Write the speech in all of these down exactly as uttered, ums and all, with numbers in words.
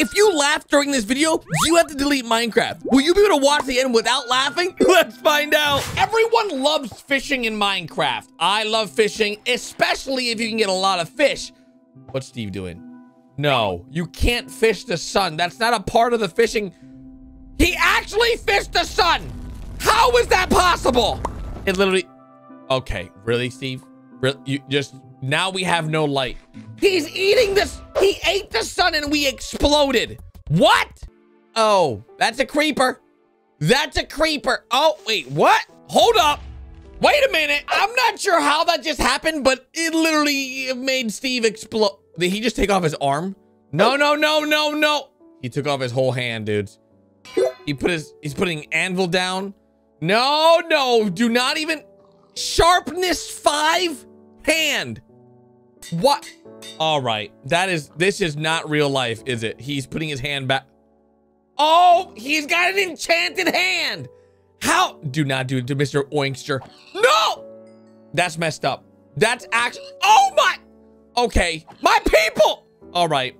if you laugh during this video, you have to delete Minecraft. Will you be able to watch the end without laughing? Let's find out. Everyone loves fishing in Minecraft. I love fishing, especially if you can get a lot of fish. What's Steve doing? No, you can't fish the sun. That's not a part of the fishing. He actually fished the sun. How is that possible? It literally, okay, really, Steve? Really? You just, now we have no light. He's eating this, he ate the sun and we exploded. What? Oh, that's a creeper. That's a creeper. Oh, wait, what? Hold up. Wait a minute. I'm not sure how that just happened, but it literally made Steve explode. Did he just take off his arm? No, no, no, no, no. He took off his whole hand, dudes. He put his, he's putting anvil down. No, no, do not even. Sharpness five hand. What? All right, that is, this is not real life, is it? He's putting his hand back. Oh, he's got an enchanted hand. How? Do not do it to Mister Oinkster. No, that's messed up. That's actually, oh my. Okay, my people. All right,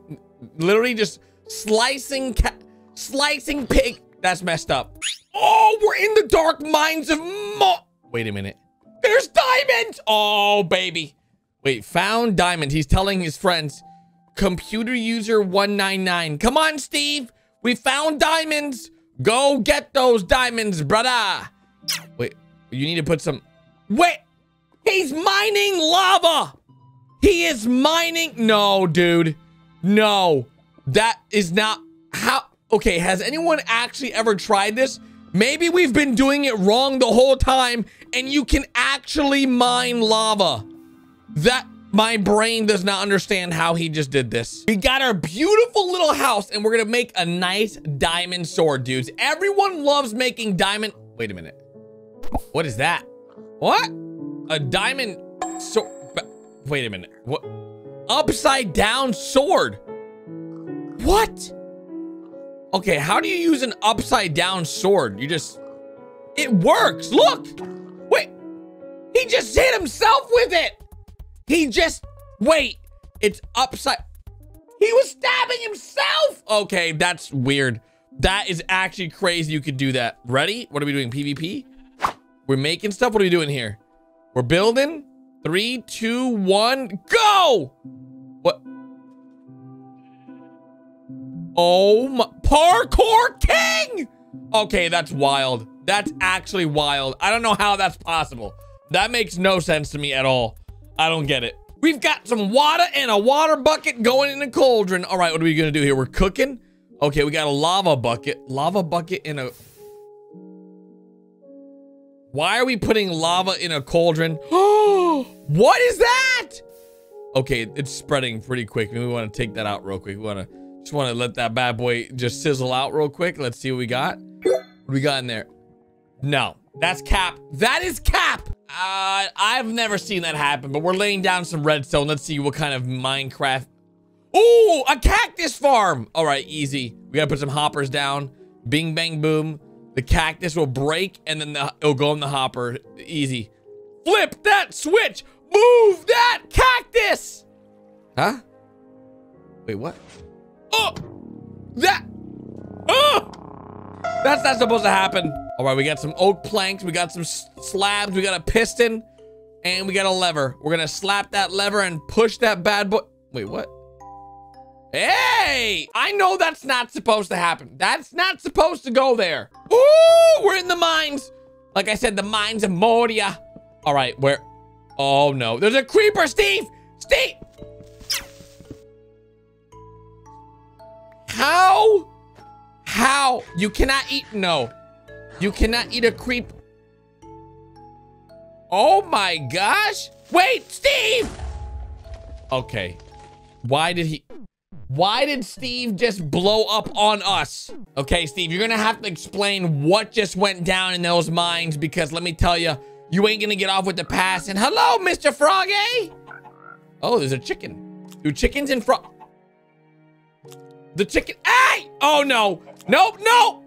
literally just slicing, ca slicing pig. That's messed up. Oh, we're in the dark mines of Mo. Wait a minute. There's diamonds. Oh, baby. Wait, found diamond. He's telling his friends. Computer user one nine nine. Come on, Steve. We found diamonds. Go get those diamonds, brother. Wait, you need to put some... Wait. He's mining lava. He is mining... No, dude. No. That is not... How... Okay, has anyone actually ever tried this? Maybe we've been doing it wrong the whole time, and you can actually mine lava. That, my brain does not understand how he just did this. We got our beautiful little house, and we're gonna make a nice diamond sword, dudes. Everyone loves making diamond, wait a minute. What is that? What? A diamond sword, wait a minute, what? Upside down sword, what? Okay, how do you use an upside down sword? You just, it works, look. Wait, he just hit himself with it. He just, wait, it's upside, he was stabbing himself. Okay, that's weird. That is actually crazy you could do that. Ready? What are we doing, PvP? We're making stuff, what are we doing here? We're building, three, two, one, go! What? Oh my, parkour king! Okay, that's wild. That's actually wild. I don't know how that's possible. That makes no sense to me at all. I don't get it. We've got some water and a water bucket going in the cauldron. All right, what are we gonna do here? We're cooking? Okay, we got a lava bucket. Lava bucket in a... Why are we putting lava in a cauldron? Oh, what is that? Okay, it's spreading pretty quick. We wanna take that out real quick. We wanna... Just want to let that bad boy just sizzle out real quick. Let's see what we got. What we got in there? No, that's cap. That is cap. Uh, I've never seen that happen, but we're laying down some redstone. Let's see what kind of Minecraft. Ooh, a cactus farm. All right, easy. We got to put some hoppers down. Bing, bang, boom. The cactus will break and then the, it'll go in the hopper. Easy. Flip that switch. Move that cactus. Huh? Wait, what? Oh, that, oh, that's not supposed to happen. All right, we got some oak planks, we got some slabs, we got a piston, and we got a lever. We're gonna slap that lever and push that bad boy. Wait, what? Hey, I know that's not supposed to happen. That's not supposed to go there. Ooh, we're in the mines. Like I said, the mines of Moria. All right, where, oh no, there's a creeper, Steve, Steve. How? How? You cannot eat, no. You cannot eat a creep. Oh my gosh. Wait, Steve. Okay. Why did he, why did Steve just blow up on us? Okay, Steve, you're gonna have to explain what just went down in those mines because let me tell you, you ain't gonna get off with the pass. And hello, Mister Froggy. Oh, there's a chicken. Dude, chickens and frog. The chicken, hey! Oh no, no, no!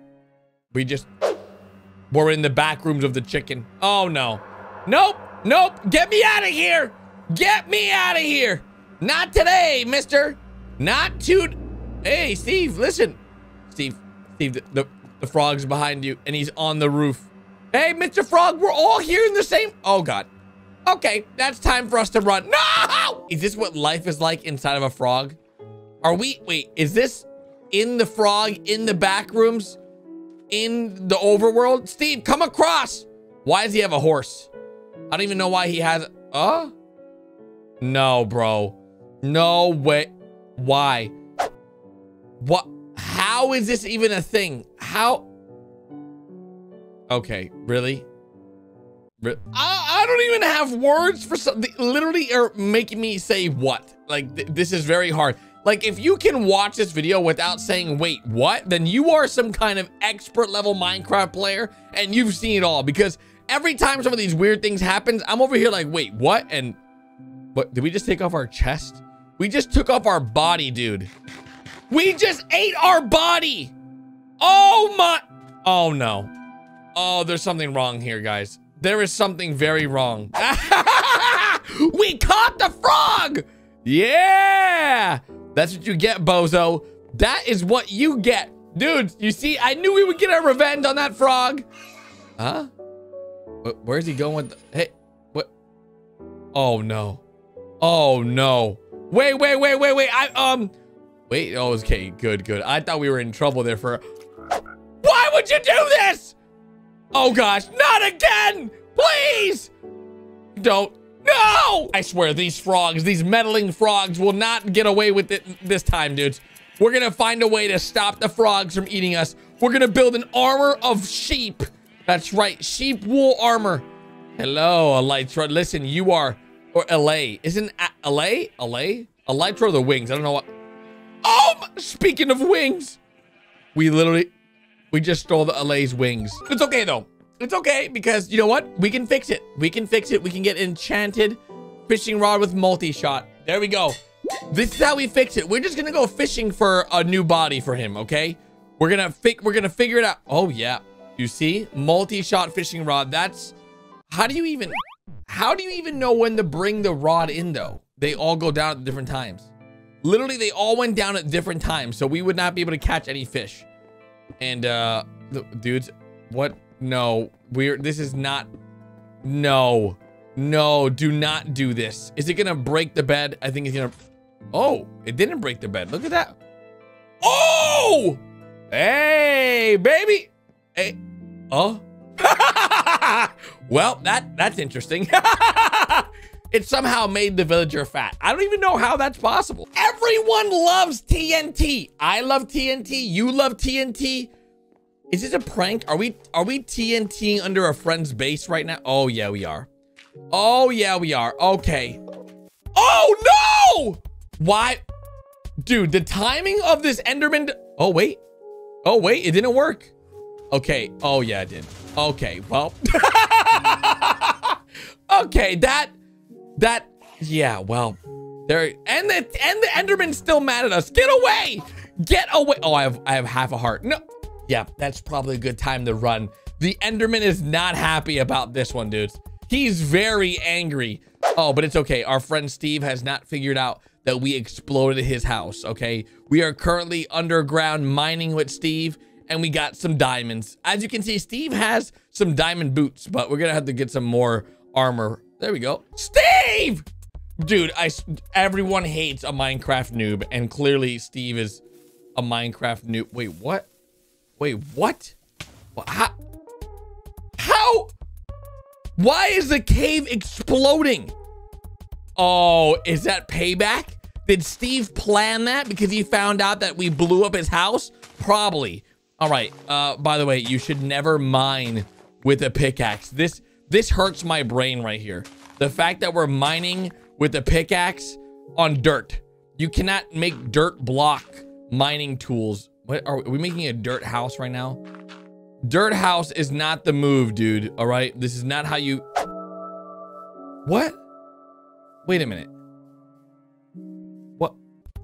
We just, we're in the back rooms of the chicken. Oh no, nope, nope, get me out of here! Get me out of here! Not today, mister, not to, Hey, Steve, listen. Steve, Steve, the, the, the frog's behind you, and he's on the roof. Hey, Mister Frog, we're all here in the same... Oh, God. Okay, that's time for us to run. No! Is this what life is like inside of a frog? Are we... Wait, is this in the frog, in the back rooms, in the overworld? Steve, come across! Why does he have a horse? I don't even know why he has... Uh? No, bro. No way. Why? What? How is this even a thing? How? Okay, really? Re I, I don't even have words for something. Literally are making me say what? Like, th this is very hard. Like, if you can watch this video without saying, wait, what? Then you are some kind of expert level Minecraft player and you've seen it all, because every time some of these weird things happens, I'm over here like, wait, what? And what? Did we just take off our chest? We just took off our body, dude. We just ate our body. Oh my. Oh no. Oh, there's something wrong here, guys. There is something very wrong. We caught the frog. Yeah. That's what you get, bozo. That is what you get. Dude, you see, I knew we would get our revenge on that frog. Huh? Where's he going with the, hey, what? Oh no. Oh no. Wait, wait, wait, wait, wait. I, um, wait. Oh, okay. Good, good. I thought we were in trouble there for. Why would you do this? Oh gosh, not again! Please! Don't. No! I swear, these frogs, these meddling frogs, will not get away with it this time, dudes. We're gonna find a way to stop the frogs from eating us. We're gonna build an armor of sheep. That's right, sheep wool armor. Hello, Elytra. Listen, you are. Or L A. Isn't L A? L A? Elytra or the wings? I don't know what. Oh! Speaking of wings, we literally, we just stole the L A's wings. It's okay though. It's okay because you know what? We can fix it. We can fix it. We can get enchanted fishing rod with multi-shot. There we go. This is how we fix it. We're just gonna go fishing for a new body for him, okay? We're gonna fi- we're gonna figure it out. Oh yeah. You see? Multi-shot fishing rod. That's, how do you even? How do you even know when to bring the rod in though? They all go down at different times. Literally, they all went down at different times, so we would not be able to catch any fish. And uh, dudes, what? No, we're, this is not, no, no, do not do this. Is it gonna break the bed? I think it's gonna, oh, it didn't break the bed. Look at that. Oh, hey, baby. Hey, oh. Well, that that's interesting. It somehow made the villager fat. I don't even know how that's possible. Everyone loves T N T. I love T N T. You love T N T. Is this a prank? Are we are we T N T under a friend's base right now? Oh yeah, we are. Oh yeah, we are. Okay. Oh no! Why, dude? The timing of this Enderman. Oh wait. Oh wait, it didn't work. Okay. Oh yeah, it did. Okay, well. Okay, that, that, yeah, well, there, and the, and the Enderman's still mad at us. Get away, get away. Oh, I have, I have half a heart. No, yeah, that's probably a good time to run. The Enderman is not happy about this one, dudes. He's very angry. Oh, but it's okay. Our friend Steve has not figured out that we exploded his house, okay? We are currently underground mining with Steve. And we got some diamonds. As you can see, Steve has some diamond boots, but we're gonna have to get some more armor. There we go. Steve! Dude, I, everyone hates a Minecraft noob, and clearly Steve is a Minecraft noob. Wait, what? Wait, what? How? How? Why is the cave exploding? Oh, is that payback? Did Steve plan that because he found out that we blew up his house? Probably. All right, uh, by the way, you should never mine with a pickaxe. This this hurts my brain right here. The fact that we're mining with a pickaxe on dirt. You cannot make dirt block mining tools. What, are we making a dirt house right now? Dirt house is not the move, dude, all right? This is not how you... What? Wait a minute. What?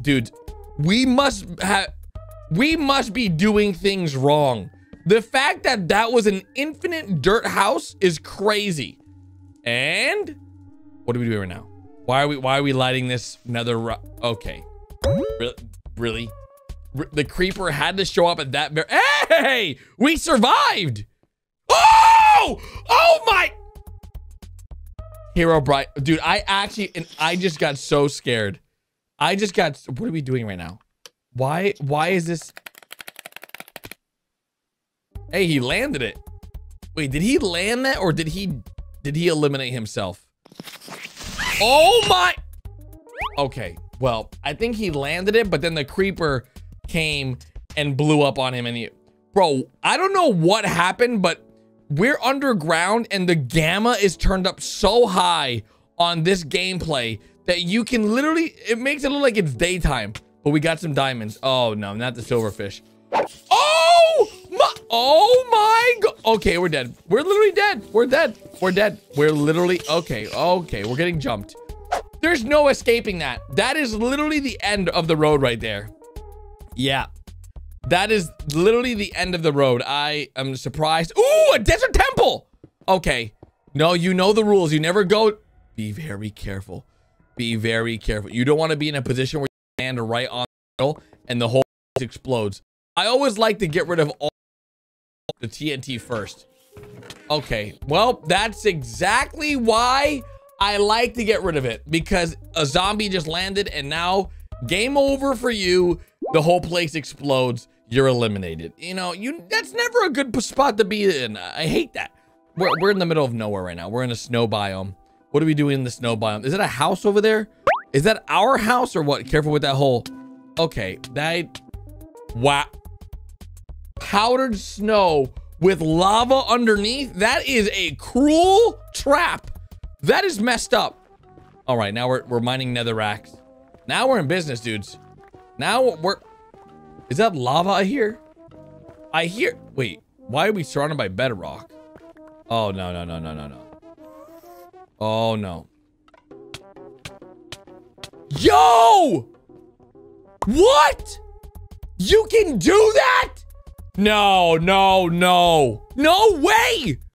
Dude, we must have... We must be doing things wrong. The fact that that was an infinite dirt house is crazy. And what are we doing right now? Why are we, why are we lighting this nether? Okay. Really? The creeper had to show up at that very... Hey! We survived! Oh! Oh my... Hero Bright... Dude, I actually... and I just got so scared. I just got... What are we doing right now? Why... Why is this... Hey, he landed it. Wait, did he land that or did he... Did he eliminate himself? Oh my... Okay, well, I think he landed it, but then the creeper... came and blew up on him. And he, bro, I don't know what happened, but we're underground and the gamma is turned up so high on this gameplay that you can literally, it makes it look like it's daytime. But we got some diamonds. Oh no, not the silverfish. Oh my, oh my God. Okay, we're dead. We're literally dead. We're dead. We're dead. We're literally, okay, okay, we're getting jumped. There's no escaping that. That is literally the end of the road right there. Yeah, that is literally the end of the road. I am surprised. Ooh, a desert temple. Okay. No, you know the rules. You never go. Be very careful. Be very careful. You don't want to be in a position where you land right on the middle and the whole explodes. I always like to get rid of all the T N T first. Okay. Well, that's exactly why I like to get rid of it, because a zombie just landed and now game over for you. The whole place explodes. You're eliminated. You know, you that's never a good spot to be in. I hate that. We're, we're in the middle of nowhere right now. We're in a snow biome. What are we doing in the snow biome? Is it a house over there? Is that our house or what? Careful with that hole. Okay, that... Wow. Powdered snow with lava underneath? That is a cruel trap. That is messed up. All right, now we're, we're mining netherracks. Now we're in business, dudes. Now we're, is that lava I hear? I hear, wait, why are we surrounded by bedrock? Oh, no, no, no, no, no, no. Oh, no. Yo! What? You can do that? No, no, no. No way!